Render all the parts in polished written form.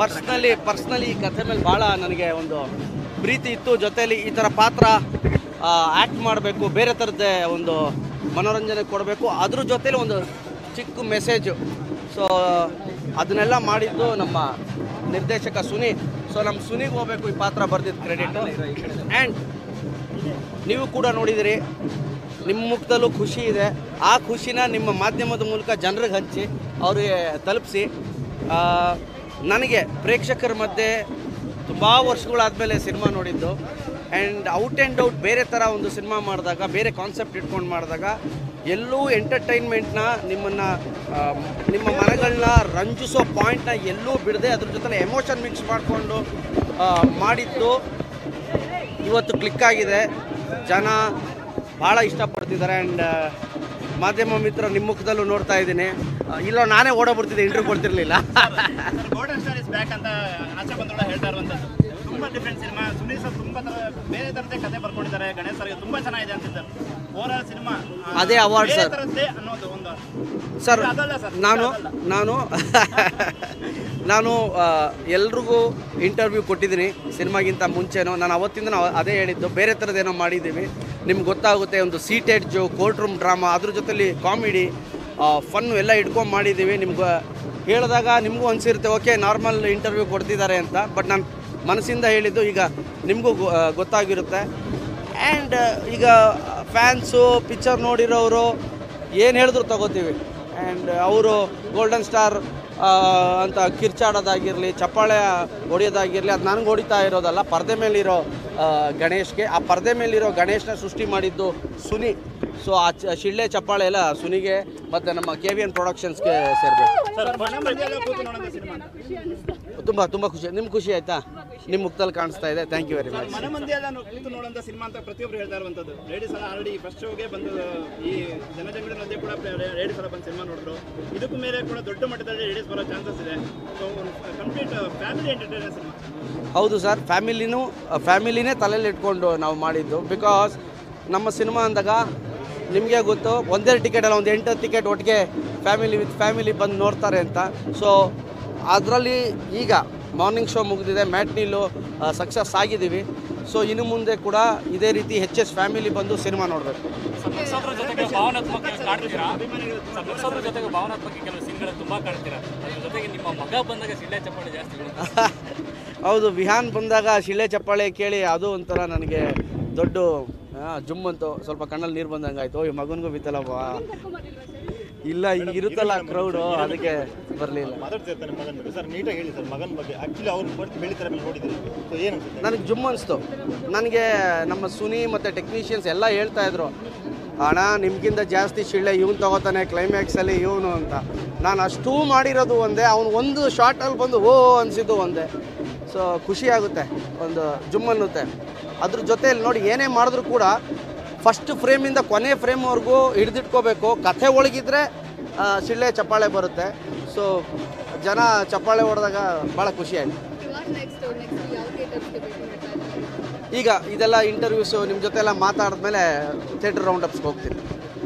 Personally ಈ ಕಥೆ ಮೇಲೆ ಭಾಳ ನನಗೆ ಒಂದು ಪ್ರೀತಿ ಇತ್ತು. ಜೊತೆಯಲ್ಲಿ ಈ ಥರ ಪಾತ್ರ ಆ್ಯಕ್ಟ್ ಮಾಡಬೇಕು, ಬೇರೆ ಥರದ್ದೇ ಒಂದು ಮನೋರಂಜನೆ ಕೊಡಬೇಕು, ಅದ್ರ ಜೊತೆಲಿ ಒಂದು ಚಿಕ್ಕ ಮೆಸೇಜು. ಸೊ ಅದನ್ನೆಲ್ಲ ಮಾಡಿದ್ದು ನಮ್ಮ ನಿರ್ದೇಶಕ ಸುನಿ. ಸೊ ನಮ್ಮ ಸುನಿಗೆ ಹೋಗಬೇಕು ಈ ಪಾತ್ರ ಬರೆದಿದ್ದ ಕ್ರೆಡಿಟ್. ಆ್ಯಂಡ್ ನೀವು ಕೂಡ ನೋಡಿದಿರಿ, ನಿಮ್ಮ ಮುಖದಲ್ಲೂ ಖುಷಿ ಇದೆ. ಆ ಖುಷಿನ ನಿಮ್ಮ ಮಾಧ್ಯಮದ ಮೂಲಕ ಜನರಿಗೆ ಹಂಚಿ, ಅವರಿಗೆ ತಲುಪಿಸಿ. ನನಗೆ ಪ್ರೇಕ್ಷಕರ ಮಧ್ಯೆ ತುಂಬ ವರ್ಷಗಳಾದಮೇಲೆ ಸಿನಿಮಾ ನೋಡಿದ್ದು. ಆ್ಯಂಡ್ ಔಟ್ ಬೇರೆ ಥರ ಒಂದು ಸಿನಿಮಾ ಮಾಡಿದಾಗ, ಬೇರೆ ಕಾನ್ಸೆಪ್ಟ್ ಇಟ್ಕೊಂಡು ಮಾಡಿದಾಗ ಎಲ್ಲೂ ಎಂಟರ್ಟೈನ್ಮೆಂಟ್ನ, ನಿಮ್ಮ ಮನಗಳನ್ನ ರಂಜಿಸೋ ಪಾಯಿಂಟ್ನ ಎಲ್ಲೂ ಬಿಡದೆ ಅದ್ರ ಜೊತೆ ಎಮೋಷನ್ ಮಿಕ್ಸ್ ಮಾಡಿಕೊಂಡು ಮಾಡಿದ್ದು ಇವತ್ತು ಕ್ಲಿಕ್ ಆಗಿದೆ. ಜನ ಭಾಳ ಇಷ್ಟಪಡ್ತಿದ್ದಾರೆ. ಆ್ಯಂಡ್ ಮಾಧ್ಯಮ ಮಿತ್ರ ನಿಮ್ಮ ಮುಖದಲ್ಲೂ ನೋಡ್ತಾ ಇದ್ದೀನಿ. ಇಲ್ಲ ನಾನೇ ಓಡೋಗ್ಬಿಡ್ತಿದ್ದೆ, ಇಂಟರ್ವ್ಯೂ ಕೊಡ್ತಿರ್ಲಿಲ್ಲ. ಗೋಲ್ಡನ್ ಸ್ಟಾರ್ ಇಸ್ ಬ್ಯಾಕ್ ಅಂತ ಆಚೆ ಬಂದೋಳ ಹೇಳ್ತಾ ಇರುವಂಥದ್ದು ತುಂಬ ಡಿಫ್ರೆಂಟ್ ಸಿನಿಮಾ. ಸುನೀಲ್ ಸರ್ ತುಂಬ ಬೇರೆ ಥರದ್ದೇ ಕತೆ ಬರ್ಕೊಂಡಿದ್ದಾರೆ, ಗಣೇಶ್ ಸರ್ಗೆ ತುಂಬ ಚೆನ್ನಾಗಿದೆ ಅಂತಿದ್ದಾರೆ. ಓವರಾಲ್ ಸಿನಿಮಾ ಅದೇ ಅವಾರ್ಡ್ ಸರ್ ಅನ್ನೋದು ಒಂದು ಸರ್. ನಾನು ಎಲ್ರಿಗೂ ಇಂಟರ್ವ್ಯೂ ಕೊಟ್ಟಿದ್ದೀನಿ ಸಿನಿಮಾಗಿಂತ ಮುಂಚೆನೋ. ನಾನು ಅವತ್ತಿಂದ ಅದೇ ಹೇಳಿದ್ದು, ಬೇರೆ ಥರದ್ದೇನೋ ಮಾಡಿದ್ದೀವಿ, ನಿಮ್ಗೆ ಗೊತ್ತಾಗುತ್ತೆ. ಒಂದು ಸೀಟೆಡ್ ಜೋ, ಕೋರ್ಟ್ ರೂಮ್ ಡ್ರಾಮಾ, ಅದ್ರ ಜೊತೆಲಿ ಕಾಮಿಡಿ, ಫನ್ನು ಎಲ್ಲ ಇಟ್ಕೊಂಡು ಮಾಡಿದ್ದೀವಿ. ನಿಮ್ಗೆ ಹೇಳಿದಾಗ ನಿಮಗೂ ಅನಿಸಿರುತ್ತೆ, ಓಕೆ ನಾರ್ಮಲ್ ಇಂಟರ್ವ್ಯೂ ಕೊಡ್ತಿದ್ದಾರೆ ಅಂತ. ಬಟ್ ನಾನು ಮನಸ್ಸಿಂದ ಹೇಳಿದ್ದು ಈಗ ನಿಮಗೂ ಗೊತ್ತಾಗಿರುತ್ತೆ. ಆ್ಯಂಡ್ ಈಗ ಫ್ಯಾನ್ಸು ಪಿಕ್ಚರ್ ನೋಡಿರೋರು ಏನು ಹೇಳಿದ್ರು ತಗೋತೀವಿ. ಆ್ಯಂಡ್ ಅವರು ಗೋಲ್ಡನ್ ಸ್ಟಾರ್ ಅಂತ ಕಿರ್ಚಾಡೋದಾಗಿರಲಿ, ಚಪ್ಪಾಳೆ ಹೊಡೆಯೋದಾಗಿರಲಿ, ಅದು ನನಗೆ ಹೊಡಿತಾ ಇರೋದಲ್ಲ, ಪರದೆ ಮೇಲಿರೋ ಗಣೇಶ್ಗೆ. ಆ ಪರದೆ ಮೇಲಿರೋ ಗಣೇಶನ ಸೃಷ್ಟಿ ಮಾಡಿದ್ದು ಸುನಿ. ಸೊ ಆ ಶಿಳ್ಳೆ ಚಪ್ಪಾಳೆ ಎಲ್ಲ ಸುನಿಗೆ ಮತ್ತು ನಮ್ಮ KVN ಪ್ರೊಡಕ್ಷನ್ಸ್ಗೆ ಸೇರಬೇಕು. ತುಂಬ ತುಂಬ ಖುಷಿ. ನಿಮ್ಮ ಖುಷಿ ಆಯಿತಾ? ನಿಮ್ಮ ಮುಖದಲ್ಲಿ ಕಾಣಿಸ್ತಾ ಇದೆ. Thank you very much. ಹೌದು ಸರ್, ಫ್ಯಾಮಿಲಿನೇ ತಲೆಯಲ್ಲಿ ಇಟ್ಕೊಂಡು ನಾವು ಮಾಡಿದ್ದು. ಬಿಕಾಸ್ ನಮ್ಮ ಸಿನಿಮಾ ಅಂದಾಗ ನಿಮಗೆ ಗೊತ್ತು, ಒಂದೇ ಟಿಕೆಟಲ್ಲ ಒಂದು 8 ಟಿಕೆಟ್ ಒಟ್ಟಿಗೆ ಫ್ಯಾಮಿಲಿ ವಿತ್ ಫ್ಯಾಮಿಲಿ ಬಂದು ನೋಡ್ತಾರೆ ಅಂತ. ಸೊ ಅದರಲ್ಲಿ ಈಗ ಮಾರ್ನಿಂಗ್ ಶೋ ಮುಗಿದಿದೆ, ಮ್ಯಾಟ್ನೀಲು ಸಕ್ಸಸ್ ಆಗಿದ್ದೀವಿ. ಸೊ ಇನ್ನು ಮುಂದೆ ಕೂಡ ಇದೇ ರೀತಿ ಹೆಚ್ಚೆಸ್ ಫ್ಯಾಮಿಲಿ ಬಂದು ಸಿನಿಮಾ ನೋಡಬೇಕು. ಹೌದು, ವಿಹಾನ್ ಬಂದಾಗ ಶಿಳ್ಳೆ ಚಪ್ಪಾಳೆ ಕೇಳಿ ಅದು ಒಂಥರ ನನಗೆ ದೊಡ್ಡ ಜುಮ್ ಅಂತು, ಸ್ವಲ್ಪ ಕಣ್ಣಲ್ಲಿ ನೀರು ಬಂದಂಗೆ ಆಯಿತು. ಈ ಮಗನಿಗೂ ಬಿತ್ತಲ್ಲಪ್ಪ. ಇಲ್ಲ, ಈಗ ಇರುತ್ತಲ್ಲ ಕ್ರೌಡು, ಅದಕ್ಕೆ ಬರಲಿಲ್ಲ. ನನಗೆ ಜುಮ್ ಅನಿಸ್ತು. ನನಗೆ ನಮ್ಮ ಸುನಿ ಮತ್ತು ಟೆಕ್ನಿಷಿಯನ್ಸ್ ಎಲ್ಲ ಹೇಳ್ತಾ ಇದ್ರು, ಅಣ್ಣ ನಿಮಗಿಂತ ಜಾಸ್ತಿ ಶಿಳ್ಳೆ ಇವ್ನು ತಗೋತಾನೆ ಕ್ಲೈಮ್ಯಾಕ್ಸಲ್ಲಿ ಇವನು ಅಂತ. ನಾನು ಅಷ್ಟೂ ಮಾಡಿರೋದು ಒಂದೇ, ಅವನು ಒಂದು ಶಾರ್ಟಲ್ಲಿ ಬಂದು ಓ ಅನಿಸಿದ್ದು ಒಂದೇ. ಸೊ ಖುಷಿಯಾಗುತ್ತೆ, ಒಂದು ಜುಮ್ ಅನ್ನುತ್ತೆ. ಅದ್ರ ಜೊತೆಯಲ್ಲಿ ನೋಡಿ, ಏನೇ ಮಾಡಿದ್ರೂ ಕೂಡ ಫಸ್ಟ್ ಫ್ರೇಮಿಂದ ಕೊನೆ ಫ್ರೇಮ್ವರೆಗೂ ಹಿಡಿದಿಟ್ಕೋಬೇಕು. ಕಥೆ ಒಳಗಿದ್ರೆ ಶಿಳ್ಳೆ ಚಪ್ಪಾಳೆ ಬರುತ್ತೆ. ಸೊ ಜನ ಚಪ್ಪಾಳೆ ಹೊಡೆದಾಗ ಭಾಳ ಖುಷಿಯಾಯಿತು. ಈಗ ಇದೆಲ್ಲ ಇಂಟರ್ವ್ಯೂಸು ನಿಮ್ಮ ಜೊತೆ ಎಲ್ಲ ಮಾತಾಡಿದ್ಮೇಲೆ ಥಿಯೇಟರ್ ರೌಂಡಪ್ಸ್ಗೆ ಹೋಗ್ತೀನಿ.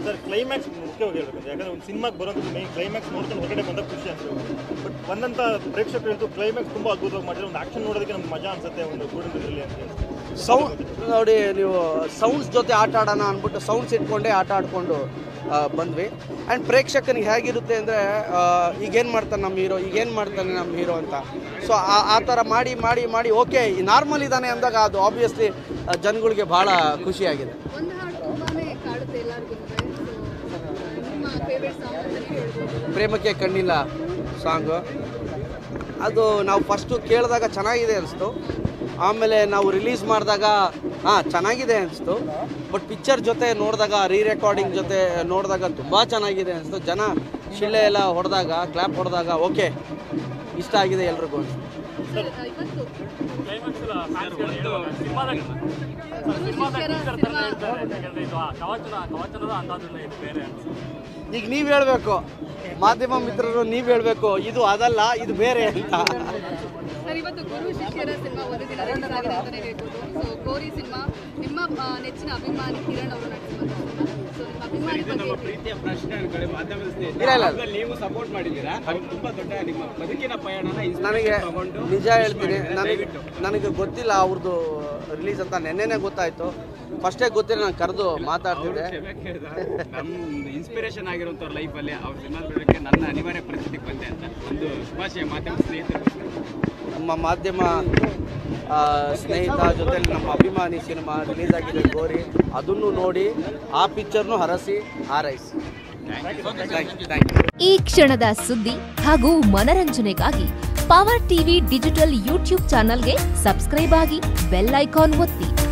ಸರ್, ಕ್ಲೈಮ್ಯಾಕ್ಸ್ ಮುಖ್ಯವಾಗಿ ಹೇಳ್ಬೇಕು, ಯಾಕಂದರೆ ಒಂದು ಸಿನಿಮಾಗೆ ಬರೋದು ಮೇನ್ ಕ್ಲೈಮ್ಯಾಕ್ಸ್. ನೋಡ್ಕೊಂಡು ಹೊರಗಡೆ ಬಂದಾಗ ಖುಷಿ ಅನಿಸುತ್ತೆ. ಬಟ್ ಒಂದಂಥ ಪ್ರೇಕ್ಷಕರು ಹೇಳ್ತು ಕ್ಲೈಮ್ಯಾಕ್ಸ್ ತುಂಬ ಅದ್ಭುತವಾಗಿ ಮಾಡಿದ್ರೆ ಒಂದು ಆ್ಯಕ್ಷನ್ ನೋಡೋದಕ್ಕೆ ನಮ್ಗೆ ಮಜಾ ಅನಿಸುತ್ತೆ. ಒಂದು ಕುಟುಂಬದಲ್ಲಿ ಸೌಂಡ್ ನೋಡಿ, ನೀವು ಸೌಂಡ್ಸ್ ಜೊತೆ ಆಟ ಆಡೋಣ ಅಂದ್ಬಿಟ್ಟು ಸೌಂಡ್ಸ್ ಇಟ್ಕೊಂಡೇ ಆಟ ಆಡಿಕೊಂಡು ಬಂದ್ವಿ. ಆ್ಯಂಡ್ ಪ್ರೇಕ್ಷಕನಿಗೆ ಹೇಗಿರುತ್ತೆ ಅಂದರೆ, ಈಗೇನು ಮಾಡ್ತಾನೆ ನಮ್ಮ ಹೀರೋ, ಈಗೇನು ಮಾಡ್ತಾನೆ ನಮ್ಮ ಹೀರೋ ಅಂತ. ಸೊ ಆ ಥರ ಮಾಡಿ ಮಾಡಿ ಮಾಡಿ ಓಕೆ ನಾರ್ಮಲ್ ಇದ್ದಾನೆ ಅಂದಾಗ ಅದು ಆಬ್ವಿಯಸ್ಲಿ ಜನಗಳಿಗೆ ಭಾಳ ಖುಷಿಯಾಗಿದೆ. ಪ್ರೇಮಕ್ಕೆ ಕಣ್ಣಿಲ್ಲ ಸಾಂಗು, ಅದು ನಾವು ಫಸ್ಟು ಕೇಳಿದಾಗ ಚೆನ್ನಾಗಿದೆ ಅನಿಸ್ತು. ಆಮೇಲೆ ನಾವು ರಿಲೀಸ್ ಮಾಡಿದಾಗ ಚೆನ್ನಾಗಿದೆ ಅನಿಸ್ತು. ಬಟ್ ಪಿಕ್ಚರ್ ಜೊತೆ ನೋಡಿದಾಗ, ರೀ ರೆಕಾರ್ಡಿಂಗ್ ಜೊತೆ ನೋಡಿದಾಗ ತುಂಬ ಚೆನ್ನಾಗಿದೆ ಅನಿಸ್ತು. ಜನ ಶಿಳ್ಳೆ ಎಲ್ಲ ಹೊಡೆದಾಗ, ಕ್ಲ್ಯಾಪ್ ಹೊಡೆದಾಗ ಓಕೆ ಇಷ್ಟ ಆಗಿದೆ ಎಲ್ರಿಗೂ. ಈಗ ನೀವು ಹೇಳಬೇಕು, ಮಾಧ್ಯಮ ಮಿತ್ರರು ನೀವು ಹೇಳಬೇಕು, ಇದು ಅದಲ್ಲ ಇದು ಬೇರೆ ಅಂತ. ನಿಜ ಹೇಳ್ತೀನಿ, ನನಗೆ ಗೊತ್ತಿಲ್ಲ ಅವ್ರದ್ದು ರಿಲೀಸ್ ಅಂತ. ನೆನ್ನೆನೇ ಗೊತ್ತಾಯ್ತು, ಫಸ್ಟೇ ಗೊತ್ತಿಲ್ಲ, ನಾನು ಕರೆದು ಮಾತಾಡ್ತಿದ್ದೆ. ಇನ್ಸ್ಪಿರೇಷನ್ ಆಗಿರುವಂಥವ್ರ ಲೈಫಲ್ಲಿ ಅವ್ರ ಜೊತೆ ನನ್ನ ಅನಿವಾರ್ಯ ಪರಿಸ್ಥಿತಿ ಬಂದೆ ಅಂತ ಒಂದು ಶುಭಾಶಯ ಮಾಧ್ಯಮ ಸ್ನೇಹಿತರು, ನಮ್ಮ ಮಾಧ್ಯಮ ಸ್ನೇಹಿತ ಜೊತೆಲಿ ನಮ್ಮ ಅಭಿಮಾನಿ ಸಿನಿಮಾ ರಿಲೀಸ್ ಆಗಿದೆ ಗೋರಿ, ಅದನ್ನು ನೋಡಿ ಆ ಪಿಕ್ಚರ್ನು ಹರಸಿ ಆರೈಸಿ. ಈ ಕ್ಷಣದ ಸುದ್ದಿ ಹಾಗೂ ಮನರಂಜನೆಗಾಗಿ ಪವರ್ ಟಿವಿ ಡಿಜಿಟಲ್ ಯೂಟ್ಯೂಬ್ ಚಾನಲ್ಗೆ ಸಬ್ಸ್ಕ್ರೈಬ್ ಆಗಿ ಬೆಲ್ ಐಕಾನ್ ಒತ್ತಿ.